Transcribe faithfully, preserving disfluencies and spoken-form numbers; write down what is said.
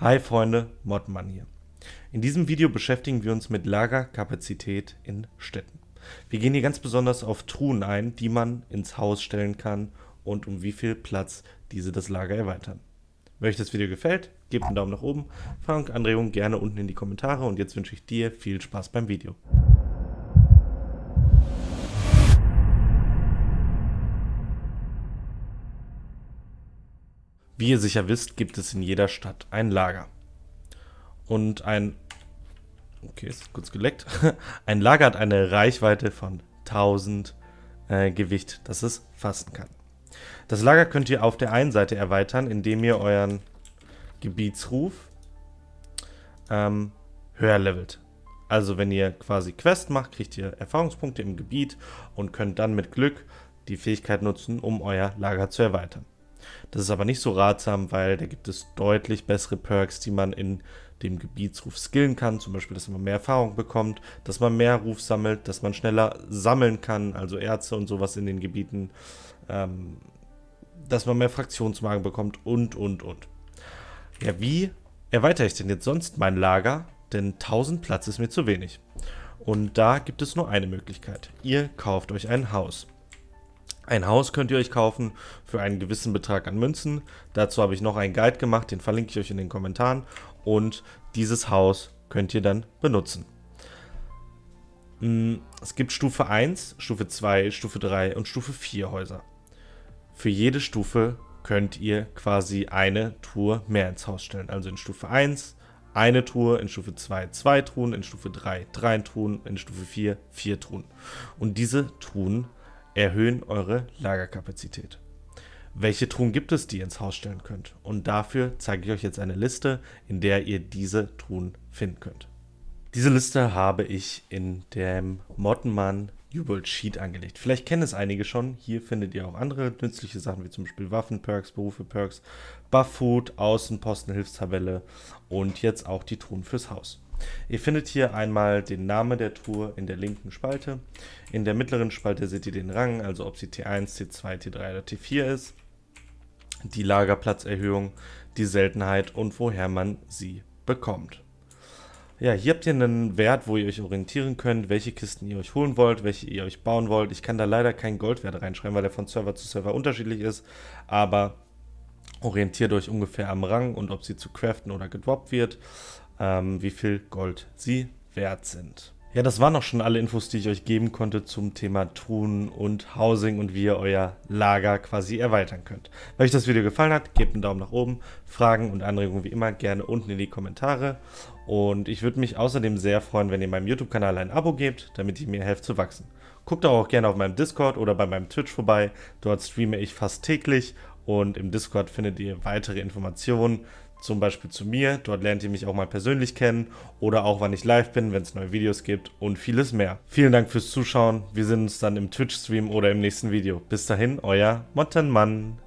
Hi Freunde, Mottenmann hier. In diesem Video beschäftigen wir uns mit Lagerkapazität in Städten. Wir gehen hier ganz besonders auf Truhen ein, die man ins Haus stellen kann und um wie viel Platz diese das Lager erweitern. Wenn euch das Video gefällt, gebt einen Daumen nach oben, Fragen und Anregungen gerne unten in die Kommentare und jetzt wünsche ich dir viel Spaß beim Video. Wie ihr sicher wisst, gibt es in jeder Stadt ein Lager. Und ein... Okay, ist kurz geleckt. Ein Lager hat eine Reichweite von tausend äh, Gewicht, dass es fassen kann. Das Lager könnt ihr auf der einen Seite erweitern, indem ihr euren Gebietsruf ähm, höher levelt. Also wenn ihr quasi Quest macht, kriegt ihr Erfahrungspunkte im Gebiet und könnt dann mit Glück die Fähigkeit nutzen, um euer Lager zu erweitern. Das ist aber nicht so ratsam, weil da gibt es deutlich bessere Perks, die man in dem Gebietsruf skillen kann. Zum Beispiel, dass man mehr Erfahrung bekommt, dass man mehr Ruf sammelt, dass man schneller sammeln kann, also Erze und sowas in den Gebieten, ähm, dass man mehr Fraktionsmagen bekommt und, und, und. Ja, wie erweitere ich denn jetzt sonst mein Lager? Denn tausend Platz ist mir zu wenig. Und da gibt es nur eine Möglichkeit. Ihr kauft euch ein Haus. Ein Haus könnt ihr euch kaufen für einen gewissen Betrag an Münzen. Dazu habe ich noch einen Guide gemacht, den verlinke ich euch in den Kommentaren. Und dieses Haus könnt ihr dann benutzen. Es gibt Stufe eins, Stufe zwei, Stufe drei und Stufe vier Häuser. Für jede Stufe könnt ihr quasi eine Truhe mehr ins Haus stellen. Also in Stufe eins eine Truhe, in Stufe zwei zwei Truhen, in Stufe drei drei Truhen, in Stufe vier vier Truhen. Und diese Truhen erhöhen eure Lagerkapazität. Welche Truhen gibt es, die ihr ins Haus stellen könnt? Und dafür zeige ich euch jetzt eine Liste, in der ihr diese Truhen finden könnt. Diese Liste habe ich in dem Mottenmann-Jubel-Sheet angelegt. Vielleicht kennen es einige schon. Hier findet ihr auch andere nützliche Sachen, wie zum Beispiel Waffen-Perks, Berufe-Perks, Buff-Food, Außenposten, Hilfstabelle und jetzt auch die Truhen fürs Haus. Ihr findet hier einmal den Namen der Truhe in der linken Spalte. In der mittleren Spalte seht ihr den Rang, also ob sie T eins, T zwei, T drei oder T vier ist. Die Lagerplatzerhöhung, die Seltenheit und woher man sie bekommt. Ja, hier habt ihr einen Wert, wo ihr euch orientieren könnt, welche Kisten ihr euch holen wollt, welche ihr euch bauen wollt. Ich kann da leider keinen Goldwert reinschreiben, weil der von Server zu Server unterschiedlich ist, aber orientiert euch ungefähr am Rang und ob sie zu craften oder gedroppt wird, ähm, wie viel Gold sie wert sind. Ja, das waren auch schon alle Infos, die ich euch geben konnte zum Thema Truhen und Housing und wie ihr euer Lager quasi erweitern könnt. Wenn euch das Video gefallen hat, gebt einen Daumen nach oben, Fragen und Anregungen wie immer gerne unten in die Kommentare. Und ich würde mich außerdem sehr freuen, wenn ihr meinem YouTube-Kanal ein Abo gebt, damit ihr mir helft zu wachsen. Guckt auch gerne auf meinem Discord oder bei meinem Twitch vorbei, dort streame ich fast täglich. Und im Discord findet ihr weitere Informationen, zum Beispiel zu mir. Dort lernt ihr mich auch mal persönlich kennen oder auch wann ich live bin, wenn es neue Videos gibt und vieles mehr. Vielen Dank fürs Zuschauen. Wir sehen uns dann im Twitch-Stream oder im nächsten Video. Bis dahin, euer Mottenmann.